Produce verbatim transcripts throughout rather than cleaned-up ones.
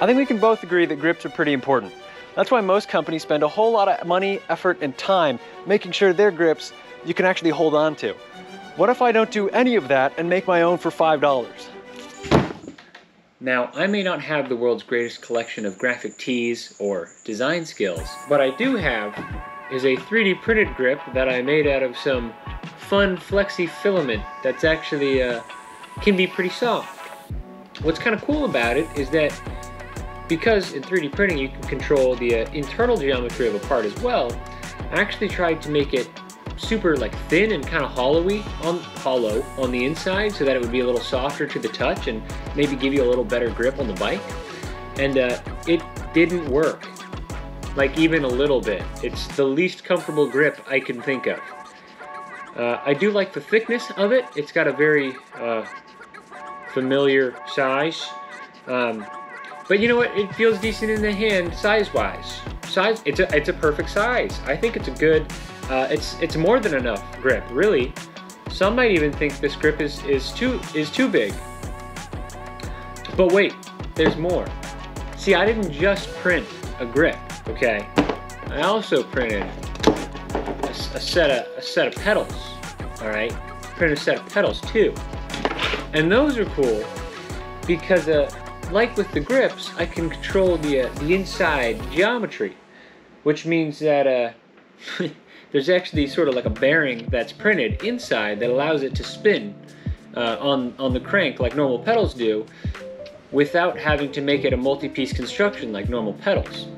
I think we can both agree that grips are pretty important. That's why most companies spend a whole lot of money, effort, and time making sure their grips you can actually hold on to. What if I don't do any of that and make my own for five dollars? Now, I may not have the world's greatest collection of graphic tees or design skills. What I do have is a three D printed grip that I made out of some fun flexi filament that's actually uh, can be pretty soft. What's kind of cool about it is that because in three D printing you can control the uh, internal geometry of a part as well, I actually tried to make it super like thin and kind of hollowy on hollow on the inside so that it would be a little softer to the touch and maybe give you a little better grip on the bike. And uh, it didn't work, like even a little bit. It's the least comfortable grip I can think of. Uh, I do like the thickness of it. It's got a very uh, familiar size, um, but you know what? It feels decent in the hand, size-wise. Size, it's a it's a perfect size. I think it's a good. Uh, it's it's more than enough grip, really. Some might even think this grip is is too is too big. But wait, there's more. See, I didn't just print a grip, okay? I also printed a, a set of a set of pedals. All right, printed a set of pedals too, and those are cool because uh, like with the grips, I can control the uh, the inside geometry, which means that. Uh, There's actually sort of like a bearing that's printed inside that allows it to spin uh, on, on the crank like normal pedals do without having to make it a multi-piece construction like normal pedals.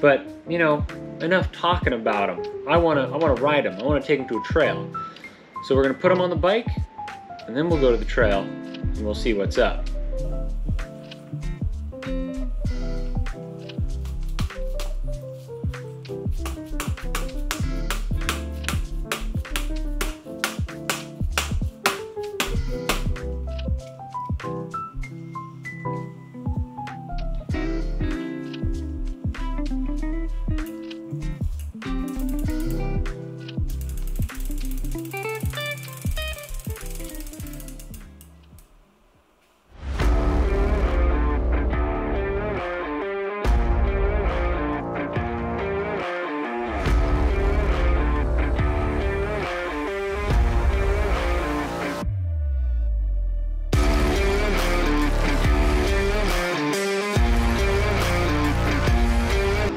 But, you know, enough talking about them. I wanna, I wanna ride them. I wanna take them to a trail. So we're gonna put them on the bike and then we'll go to the trail and we'll see what's up.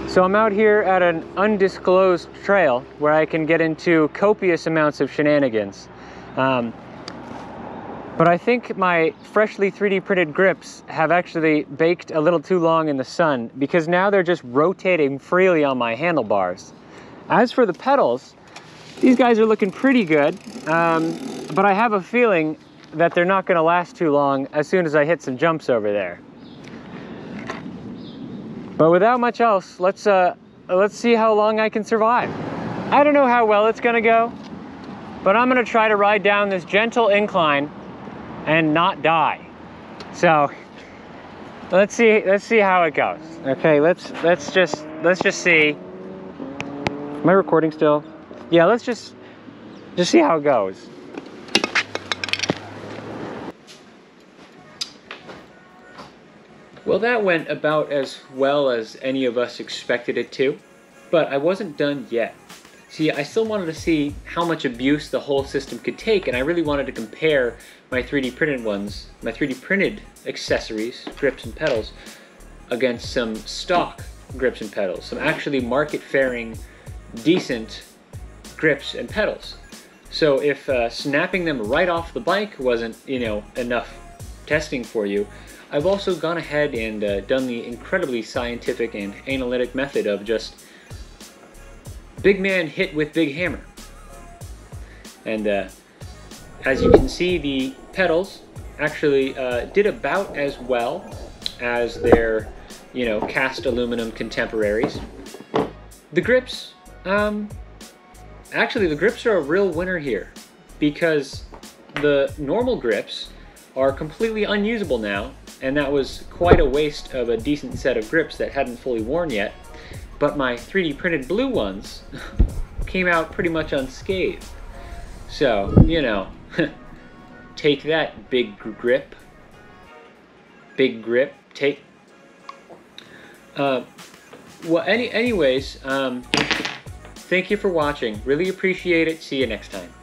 So I'm out here at an undisclosed trail where I can get into copious amounts of shenanigans. Um, but I think my freshly three D printed grips have actually baked a little too long in the sun because now they're just rotating freely on my handlebars. As for the pedals, these guys are looking pretty good, um, but I have a feeling that they're not gonna last too long as soon as I hit some jumps over there. But without much else, let's, uh, let's see how long I can survive. I don't know how well it's gonna go, but I'm gonna try to ride down this gentle incline and not die. So let's see, let's see how it goes. Okay, let's, let's, just, let's just see. Am I recording still? Yeah, let's just, just see how it goes. Well, that went about as well as any of us expected it to, but I wasn't done yet. See, I still wanted to see how much abuse the whole system could take, and I really wanted to compare my three D printed ones, my three D printed accessories, grips and pedals, against some stock grips and pedals, some actually market-faring, decent grips and pedals. So if uh, snapping them right off the bike wasn't, you know, enough testing for you, I've also gone ahead and uh, done the incredibly scientific and analytic method of just big man hit with big hammer. And uh, as you can see, the pedals actually uh, did about as well as their, you know, cast aluminum contemporaries. The grips, um, actually the grips are a real winner here because the normal grips are completely unusable now. And that was quite a waste of a decent set of grips that hadn't fully worn yet. But my three D printed blue ones came out pretty much unscathed. So, you know, take that, big grip. Big grip, take, Uh, well, any, anyways, um, thank you for watching. Really appreciate it. See you next time.